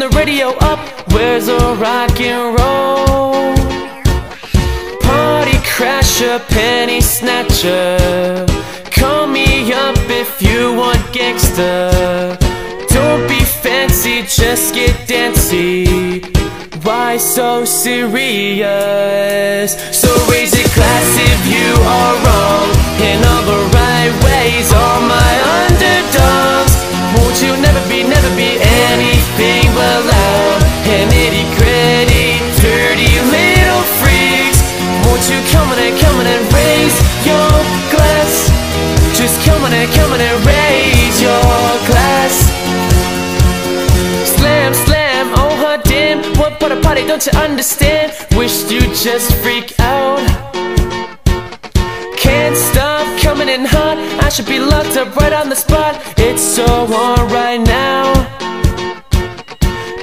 turn the radio up. Where's the rock and roll? Party crasher, penny snatcher, call me up if you want gangster. Don't be fancy, just get dancy. Why so serious? So raise your glass if you are wrong in all the right ways. All my underdogs, won't you never be anything but loud and nitty gritty, dirty little freaks. Won't you come on and raise your glass? Just come on and raise your glass. Slam, slam, oh her damn. What but a party, don't you understand? Wished you just freak out. Can't stop coming in hot. I should be locked up right on the spot. It's so on right now.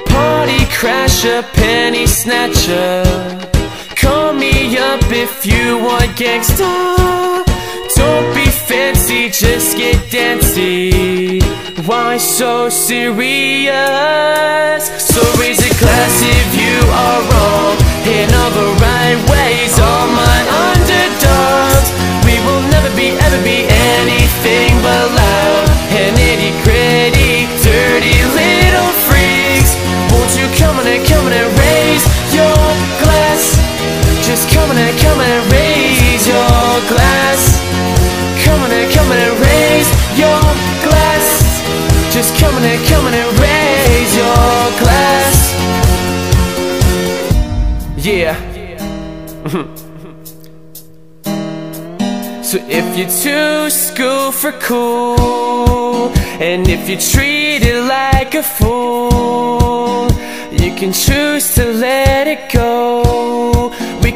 Party crasher, penny snatcher, call me up if you want gangsta. Don't be fancy, just get dancy. Why so serious? So raise a glass if you are wrong in all the right ways. All my underdogs, we will never be anything but loud and nitty gritty, dirty little freaks. Won't you come on and raise your glass? Just come on and raise your glass. Come on and raise your glass. Just come on and raise your glass. Yeah. So if you're too school for cool, and if you treat it like a fool, you can choose to let it go. We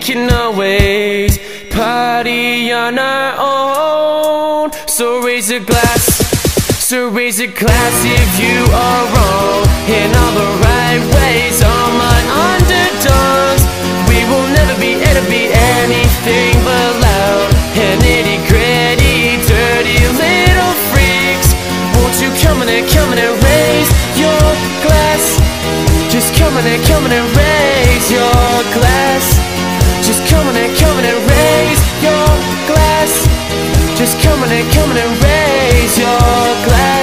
can always party on our own. So raise a glass, so raise a glass if you are wrong in all the right ways. All my underdogs, we will never be anything but loud and nitty gritty, dirty little freaks. Won't you come on and raise your glass? Just come on and raise your glass. Just come on and raise your glass. Just come on and raise your glass.